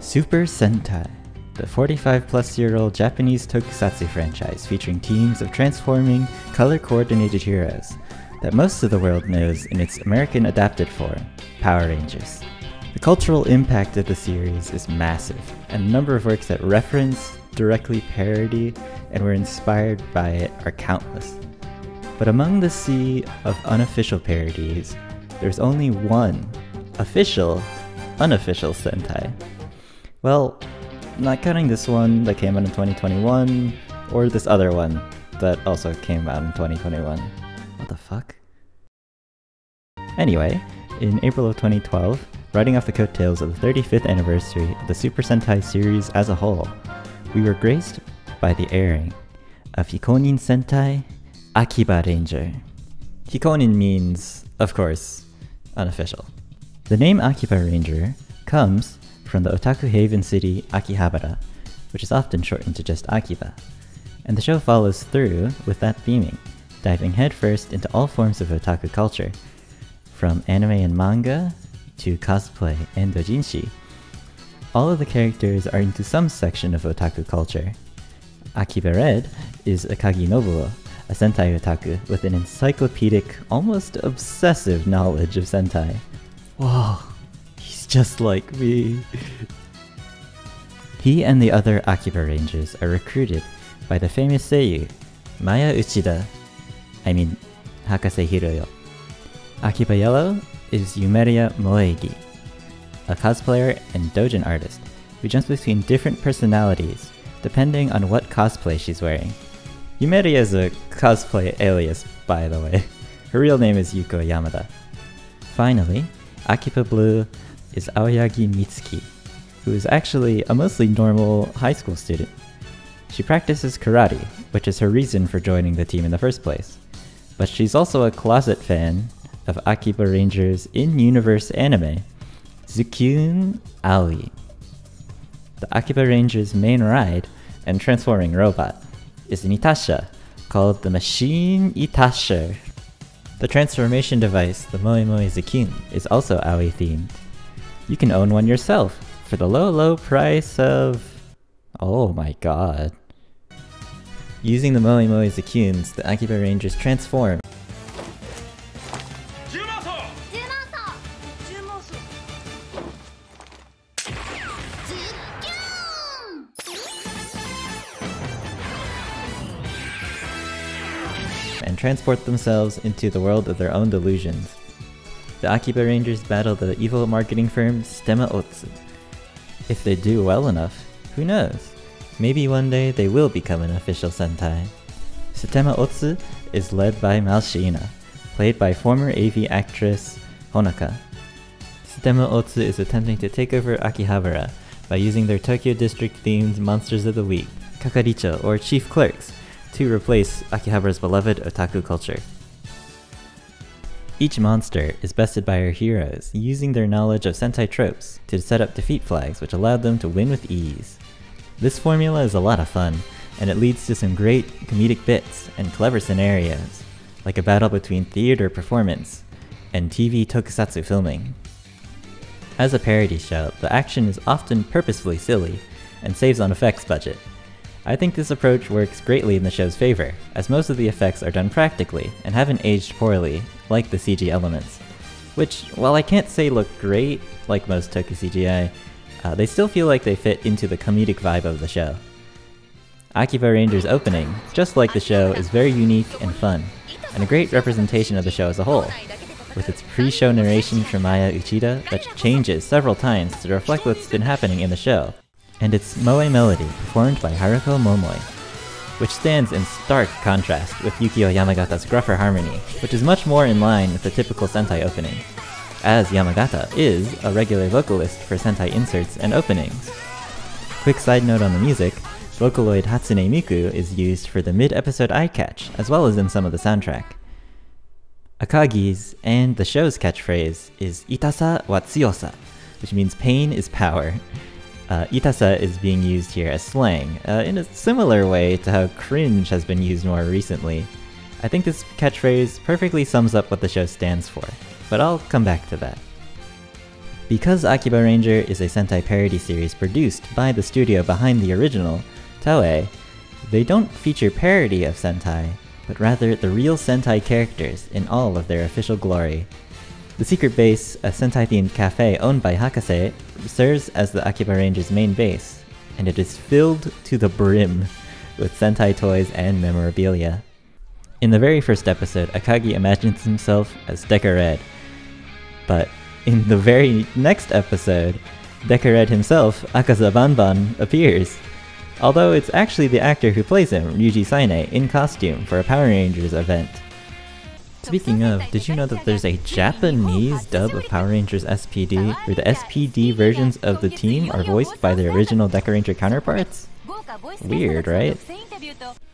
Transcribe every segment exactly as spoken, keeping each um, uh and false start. Super Sentai, the forty-five plus year old Japanese tokusatsu franchise featuring teams of transforming, color-coordinated heroes that most of the world knows in its American adapted form, Power Rangers. The cultural impact of the series is massive, and a number of works that reference, directly parody, and were inspired by it are countless. But among the sea of unofficial parodies, there's only one official, unofficial Sentai. Well, not counting this one that came out in twenty twenty-one, or this other one that also came out in twenty twenty-one. What the fuck? Anyway, in April of twenty twelve, riding off the coattails of the thirty-fifth anniversary of the Super Sentai series as a whole, we were graced by the airing of Hikonin Sentai Akiba Ranger. Hikonin means, of course, unofficial. The name Akiba Ranger comes from the otaku haven city Akihabara, which is often shortened to just Akiba, and the show follows through with that theming, diving headfirst into all forms of otaku culture, from anime and manga to cosplay and doujinshi. All of the characters are into some section of otaku culture. Akiba Red is Akagi Nobuo, a Sentai otaku with an encyclopedic, almost obsessive knowledge of Sentai. Whoa, he's just like me. He and the other Akiba Rangers are recruited by the famous seiyuu, Maya Uchida, I mean Hakase Hiroyo. Akiba Yellow is Yumeria Moegi, a cosplayer and doujin artist who jumps between different personalities depending on what cosplay she's wearing. Yumeria is a cosplay alias, by the way. Her real name is Yuko Yamada. Finally, Akiba Blue is Aoyagi Mitsuki, who is actually a mostly normal high school student. She practices karate, which is her reason for joining the team in the first place, but she's also a closet fan of Akiba Ranger's in-universe anime, Zukun Aoi. The Akiba Ranger's main ride and transforming robot is an Itasha, called the Machine Itasha. The transformation device, the Moe Moe Zukyun, is also Aoi themed. You can own one yourself for the low low price of... oh my god. Using the Moe Moe Zukyuns, the Akiba Rangers transform and transport themselves into the world of their own delusions. The Akiba Rangers battle the evil marketing firm Sutema Otsu. If they do well enough, who knows? Maybe one day they will become an official Sentai. Sutema Otsu is led by Mal Shina, played by former A V actress Honaka. Sutema Otsu is attempting to take over Akihabara by using their Tokyo District-themed Monsters of the Week, Kakaricho or Chief Clerks, to replace Akihabara's beloved otaku culture. Each monster is bested by her heroes, using their knowledge of Sentai tropes to set up defeat flags which allowed them to win with ease. This formula is a lot of fun, and it leads to some great comedic bits and clever scenarios, like a battle between theater performance and T V tokusatsu filming. As a parody show, the action is often purposefully silly and saves on effects budget. I think this approach works greatly in the show's favor, as most of the effects are done practically and haven't aged poorly, like the C G elements. Which, while I can't say look great, like most Toku C G I, uh, they still feel like they fit into the comedic vibe of the show. Akiba Ranger's opening, just like the show, is very unique and fun, and a great representation of the show as a whole, with its pre-show narration from Maya Uchida that changes several times to reflect what's been happening in the show, and its Moe melody performed by Haruko Momoi, which stands in stark contrast with Yukio Yamagata's gruffer harmony, which is much more in line with the typical Sentai opening, as Yamagata is a regular vocalist for Sentai inserts and openings. Quick side note on the music, Vocaloid Hatsune Miku is used for the mid-episode eye-catch, as well as in some of the soundtrack. Akagi's and the show's catchphrase is Itasa wa Tsuyosa, which means pain is power. Uh, Itasa is being used here as slang, uh, in a similar way to how cringe has been used more recently. I think this catchphrase perfectly sums up what the show stands for, but I'll come back to that. Because Akiba Ranger is a Sentai parody series produced by the studio behind the original, Toei, they don't feature parody of Sentai, but rather the real Sentai characters in all of their official glory. The Secret Base, a Sentai-themed cafe owned by Hakase, serves as the Akiba Ranger's main base, and it is filled to the brim with Sentai toys and memorabilia. In the very first episode, Akagi imagines himself as Deka Red, but in the very next episode, Deka Red himself, Akaza Banban, appears. Although it's actually the actor who plays him, Ryuji Sine, in costume for a Power Rangers event. Speaking of, did you know that there's a Japanese dub of Power Rangers S P D, where the S P D versions of the team are voiced by their original Deka Ranger counterparts? Weird, right?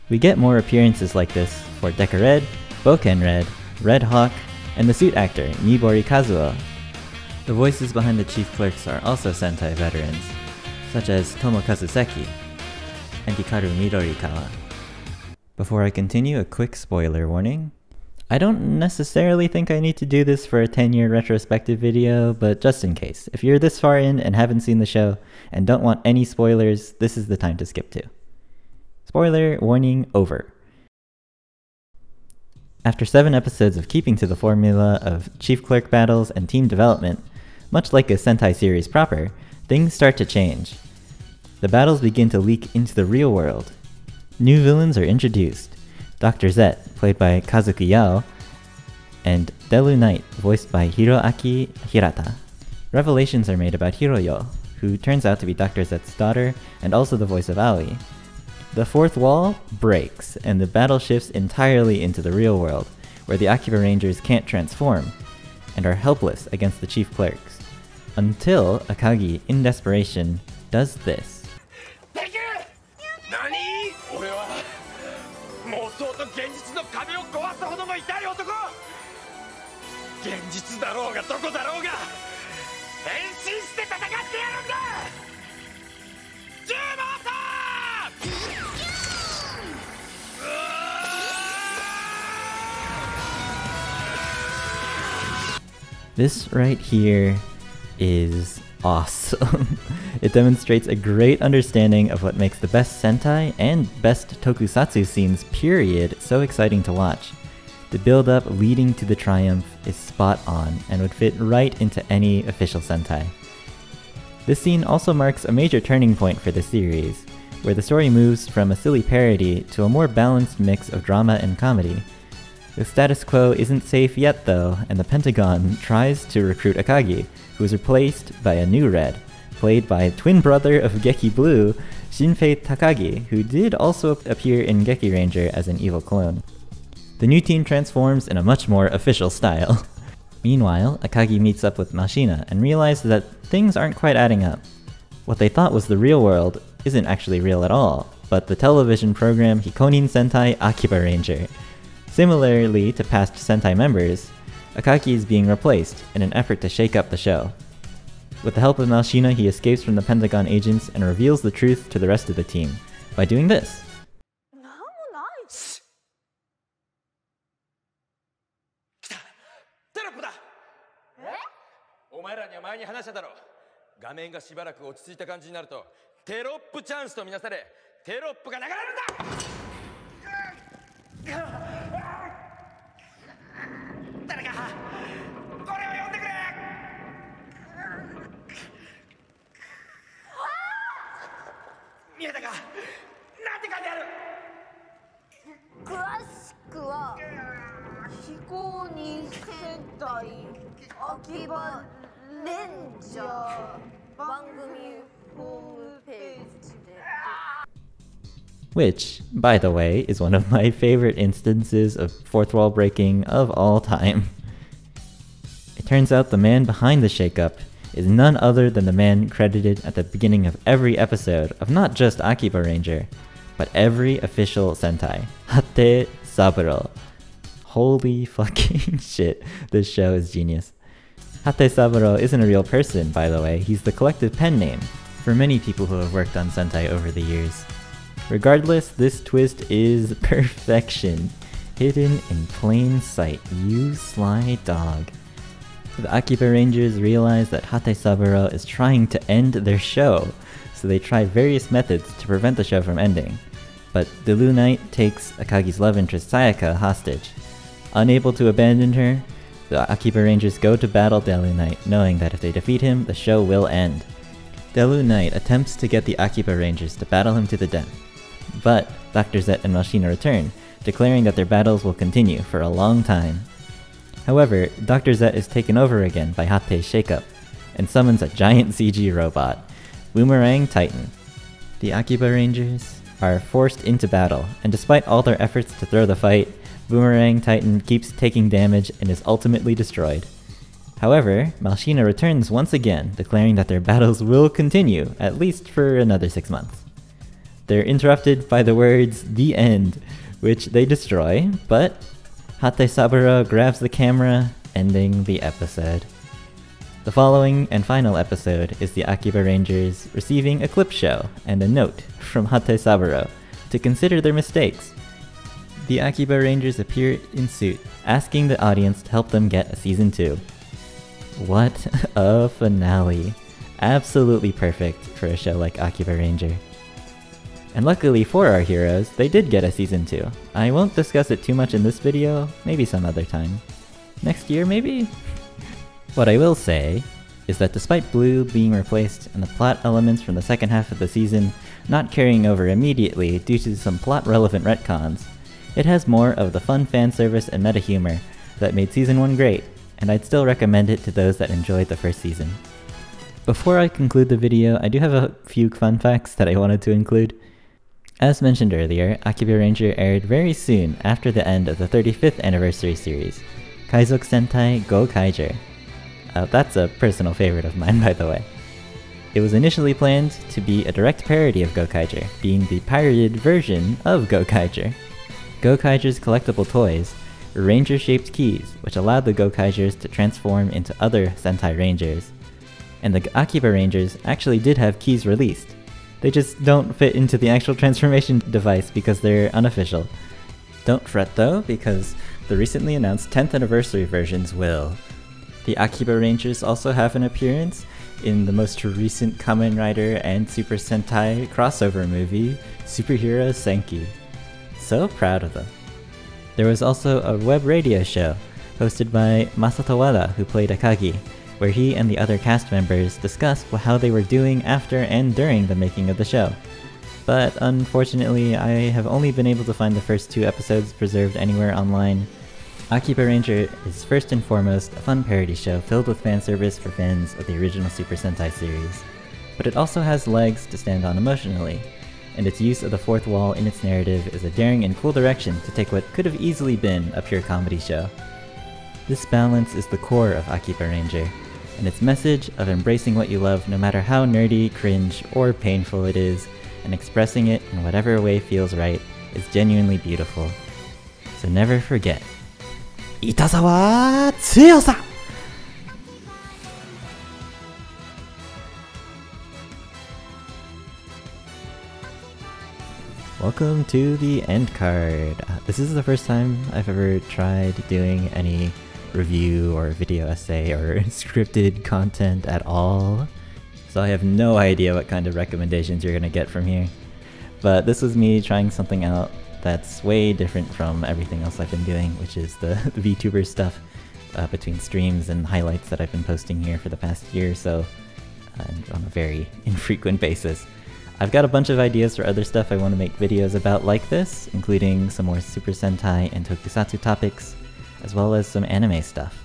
We get more appearances like this for Deka Red, Boken Red, Red Hawk, and the suit actor, Nibori Kazuo. The voices behind the chief clerks are also Sentai veterans, such as Tomokazu Seki and Hikaru Midorikawa. Before I continue, a quick spoiler warning. I don't necessarily think I need to do this for a ten year retrospective video, but just in case, if you're this far in and haven't seen the show and don't want any spoilers, this is the time to skip to. Spoiler warning over. After seven episodes of keeping to the formula of chief clerk battles and team development, much like a Sentai series proper, things start to change. The battles begin to leak into the real world. New villains are introduced. Doctor Zet, played by Kazuki Yao, and Delu Knight, voiced by Hiroaki Hirata. Revelations are made about Hiroyo, who turns out to be Doctor Zet's daughter and also the voice of Aoi. The fourth wall breaks, and the battle shifts entirely into the real world, where the Akiba Rangers can't transform, and are helpless against the chief clerks. Until Akagi, in desperation, does this. This right here is awesome. It demonstrates a great understanding of what makes the best Sentai and best Tokusatsu scenes period so exciting to watch. The build-up leading to the triumph is spot on and would fit right into any official Sentai. This scene also marks a major turning point for the series, where the story moves from a silly parody to a more balanced mix of drama and comedy. The status quo isn't safe yet though, and the Pentagon tries to recruit Akagi, who is replaced by a new Red, played by twin brother of Geki Blue, Shinpei Takagi, who did also appear in Geki Ranger as an evil clone. The new team transforms in a much more official style. Meanwhile, Akagi meets up with Mashina and realizes that things aren't quite adding up. What they thought was the real world isn't actually real at all, but the television program Hikonin Sentai Akiba Ranger. Similarly to past Sentai members, Akagi is being replaced in an effort to shake up the show. With the help of Mal Shina, he escapes from the Pentagon agents and reveals the truth to the rest of the team by doing this. Which, by the way, is one of my favorite instances of fourth wall breaking of all time. It turns out the man behind the shakeup is none other than the man credited at the beginning of every episode of not just Akiba Ranger, but every official Sentai, Hatte Saburo. Holy fucking shit, this show is genius. Hatte Saburo isn't a real person, by the way, he's the collective pen name for many people who have worked on Sentai over the years. Regardless, this twist is perfection, hidden in plain sight, you sly dog. The Akiba Rangers realize that Hatte Saburo is trying to end their show, so they try various methods to prevent the show from ending. But Delu Knight takes Akagi's love interest Sayaka hostage. Unable to abandon her, the Akiba Rangers go to battle Delu Knight, knowing that if they defeat him, the show will end. Delu Knight attempts to get the Akiba Rangers to battle him to the death, but Doctor Zet and Mal Shina return, declaring that their battles will continue for a long time. However, Doctor Zet is taken over again by Hatte's shakeup, and summons a giant C G robot, Boomerang Titan. The Akiba Rangers are forced into battle, and despite all their efforts to throw the fight, Boomerang Titan keeps taking damage and is ultimately destroyed. However, Mal Shina returns once again, declaring that their battles will continue, at least for another six months. They're interrupted by the words, "The End," which they destroy, but Hatte Saburo grabs the camera, ending the episode. The following and final episode is the Akiba Rangers receiving a clip show and a note from Hatte Saburo to consider their mistakes. The Akiba Rangers appear in suit, asking the audience to help them get a season two. What a finale! Absolutely perfect for a show like Akiba Ranger. And luckily for our heroes, they did get a season two. I won't discuss it too much in this video, maybe some other time. Next year, maybe? What I will say is that despite Blue being replaced and the plot elements from the second half of the season not carrying over immediately due to some plot-relevant retcons, it has more of the fun fan service and meta humor that made season one great, and I'd still recommend it to those that enjoyed the first season. Before I conclude the video, I do have a few fun facts that I wanted to include. As mentioned earlier, Akiba Ranger aired very soon after the end of the thirty-fifth anniversary series, Kaizoku Sentai Go Kaiger. Uh, that's a personal favorite of mine, by the way. It was initially planned to be a direct parody of Go Kaiger, being the pirated version of Go Kaiger. Go Kaiger's collectible toys were ranger-shaped keys, which allowed the Go Kaigers to transform into other Sentai Rangers. And the Akiba Rangers actually did have keys released. They just don't fit into the actual transformation device because they're unofficial. Don't fret though, because the recently announced tenth anniversary versions will. The Akiba Rangers also have an appearance in the most recent Kamen Rider and Super Sentai crossover movie, Superhero Senki. So proud of them. There was also a web radio show hosted by Masato Wada, who played Akagi, where he and the other cast members discussed how they were doing after and during the making of the show. But unfortunately, I have only been able to find the first two episodes preserved anywhere online. Akiba Ranger is first and foremost a fun parody show filled with fan service for fans of the original Super Sentai series, but it also has legs to stand on emotionally, and its use of the fourth wall in its narrative is a daring and cool direction to take what could have easily been a pure comedy show. This balance is the core of Akiba Ranger, and its message of embracing what you love no matter how nerdy, cringe, or painful it is, and expressing it in whatever way feels right, is genuinely beautiful. So never forget, Itazawa Tsuyosa! Welcome to the end card. Uh, this is the first time I've ever tried doing any review or video essay or scripted content at all, so I have no idea what kind of recommendations you're gonna get from here. But this was me trying something out that's way different from everything else I've been doing, which is the, the VTuber stuff uh, between streams and highlights that I've been posting here for the past year or so, and on a very infrequent basis. I've got a bunch of ideas for other stuff I want to make videos about like this, including some more Super Sentai and Tokusatsu topics, as well as some anime stuff.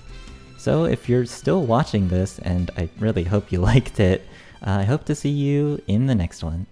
So if you're still watching this, and I really hope you liked it, uh, I hope to see you in the next one.